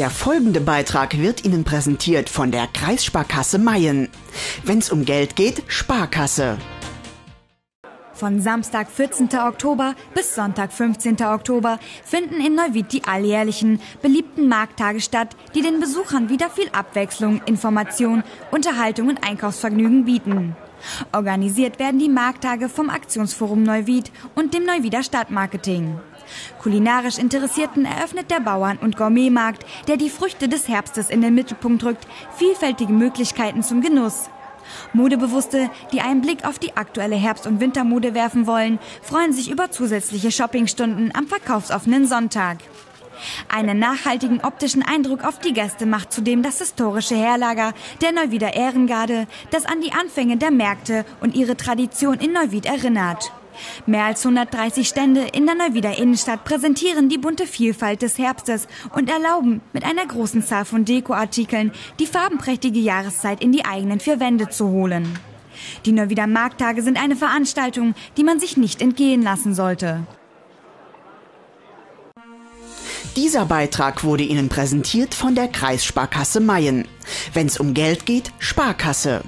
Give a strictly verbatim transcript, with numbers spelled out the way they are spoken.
Der folgende Beitrag wird Ihnen präsentiert von der Kreissparkasse Mayen. Wenn's um Geld geht, Sparkasse. Von Samstag, vierzehnten Oktober bis Sonntag, fünfzehnten Oktober finden in Neuwied die alljährlichen, beliebten Markttage statt, die den Besuchern wieder viel Abwechslung, Information, Unterhaltung und Einkaufsvergnügen bieten. Organisiert werden die Markttage vom Aktionsforum Neuwied und dem Neuwieder Stadtmarketing. Kulinarisch Interessierten eröffnet der Bauern- und Gourmetmarkt, der die Früchte des Herbstes in den Mittelpunkt rückt, vielfältige Möglichkeiten zum Genuss. Modebewusste, die einen Blick auf die aktuelle Herbst- und Wintermode werfen wollen, freuen sich über zusätzliche Shoppingstunden am verkaufsoffenen Sonntag. Einen nachhaltigen optischen Eindruck auf die Gäste macht zudem das historische Heerlager der Neuwieder Ehrengarde, das an die Anfänge der Märkte und ihre Tradition in Neuwied erinnert. Mehr als hundertdreißig Stände in der Neuwieder Innenstadt präsentieren die bunte Vielfalt des Herbstes und erlauben mit einer großen Zahl von Dekoartikeln die farbenprächtige Jahreszeit in die eigenen vier Wände zu holen. Die Neuwieder Markttage sind eine Veranstaltung, die man sich nicht entgehen lassen sollte. Dieser Beitrag wurde Ihnen präsentiert von der Kreissparkasse Mayen. Wenn's um Geld geht, Sparkasse.